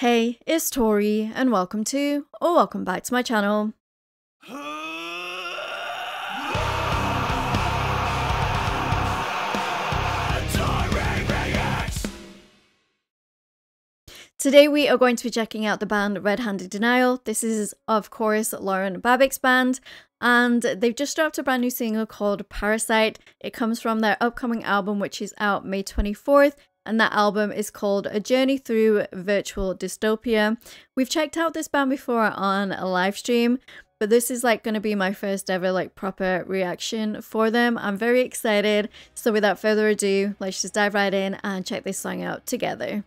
Hey, it's Tori, and welcome to, or welcome back to my channel. Today we are going to be checking out the band Red Handed Denial. This is, of course, Lauren Babic's band, and they've just dropped a brand new single called Parasite. It comes from their upcoming album, which is out May 24th. And that album is called A Journey Through Virtual Dystopia. We've checked out this band before on a live stream, but this is like going to be my first ever like proper reaction for them. I'm very excited. So without further ado, let's just dive right in and check this song out together.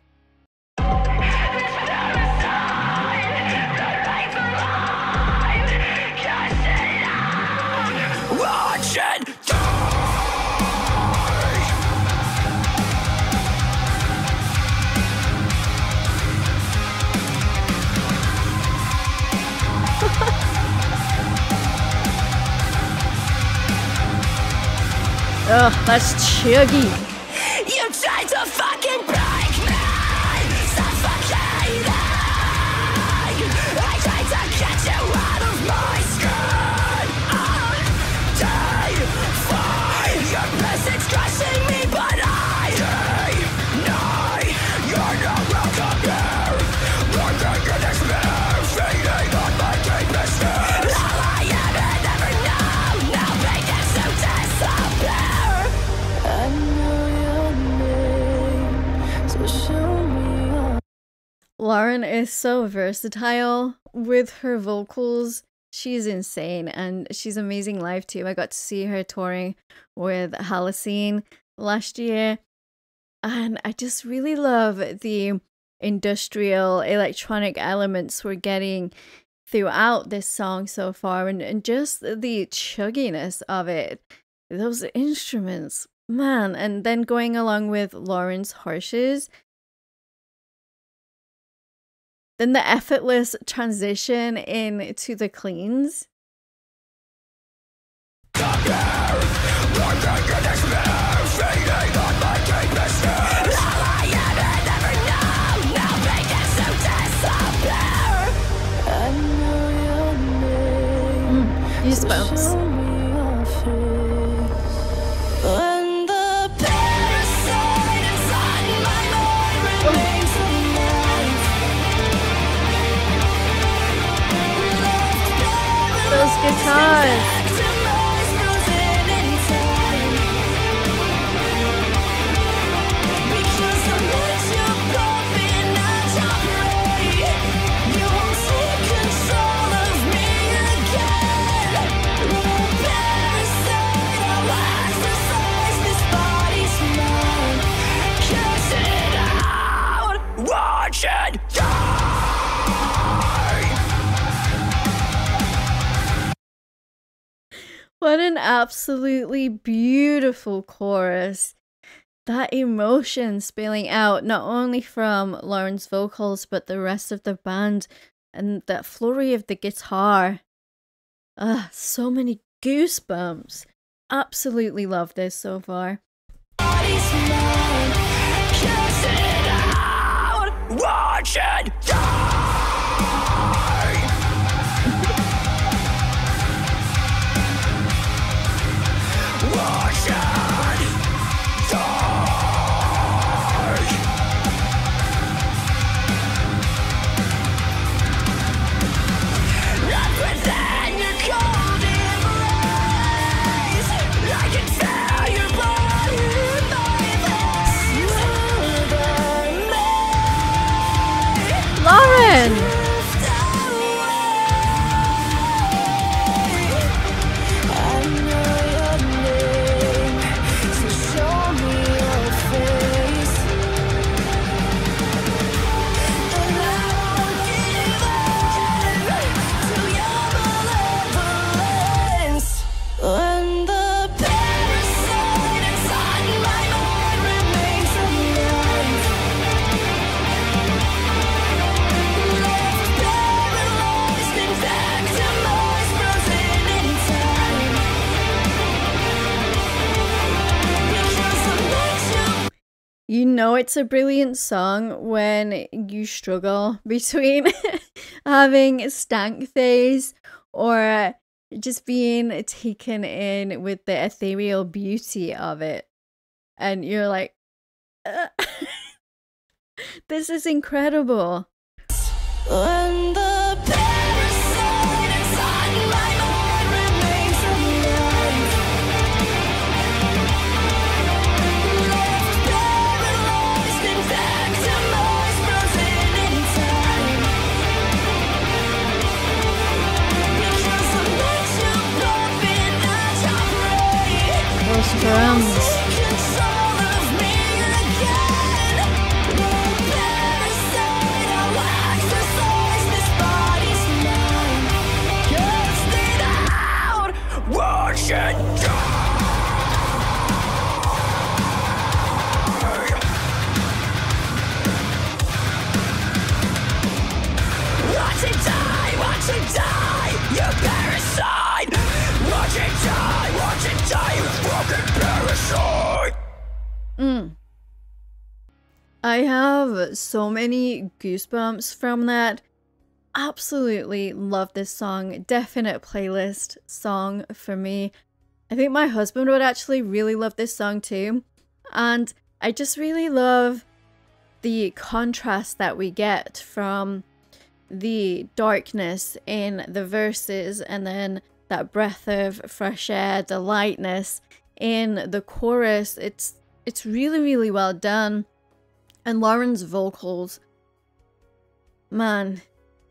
Ugh, that's chuggy. You tried to fucking break me, suffocating. I tried to get you out of my skin. I die for your message crushing me, but I die. No, you're not welcome here. One thing you despair, feeding on my deepest fears. All I am and ever know, now begins to disappear. Lauren is so versatile with her vocals. She's insane and she's amazing live too. I got to see her touring with Hallucine last year, and I just really love the industrial electronic elements we're getting throughout this song so far, and just the chugginess of it. Those instruments, man, and then going along with Lauren's harshes. Then the effortless transition into the cleans. You spoke. Guitars. What an absolutely beautiful chorus. That emotion spilling out not only from Lauren's vocals, but the rest of the band and that flurry of the guitar. Ah, so many goosebumps. Absolutely love this so far. Watch it die! it's a brilliant song when you struggle between having a stank phase or just being taken in with the ethereal beauty of it. And you're like, this is incredible. When the parasite inside my heart remains alive, left paralyzed and victimized, frozen in time, because I'm not too broken, not too brave. Those drums. I have so many goosebumps from that. Absolutely love this song. Definite playlist song for me. I think my husband would actually really love this song too. And I just really love the contrast that we get from the darkness in the verses and then that breath of fresh air, the lightness in the chorus. It's really, really well done. And Lauren's vocals, man,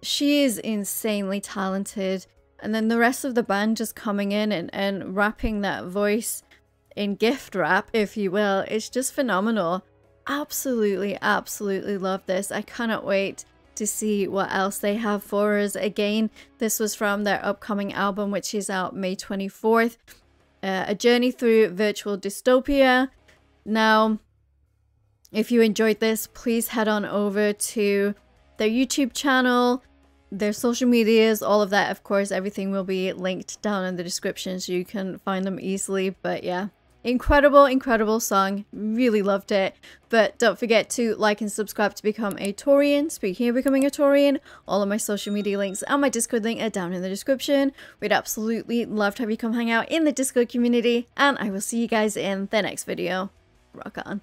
she is insanely talented. And then the rest of the band just coming in and rapping that voice in gift rap, if you will. It's just phenomenal. Absolutely, absolutely love this. I cannot wait to see what else they have for us. Again, this was from their upcoming album, which is out May 24th. A Journey Through Virtual Dystopia. Now, if you enjoyed this, please head on over to their YouTube channel, their social medias, all of that. Of course, everything will be linked down in the description so you can find them easily. But yeah, incredible, incredible song. Really loved it. But don't forget to like and subscribe to become a Taurean. Speaking of becoming a Taurean, all of my social media links and my Discord link are down in the description. We'd absolutely love to have you come hang out in the Discord community. And I will see you guys in the next video. Rock on.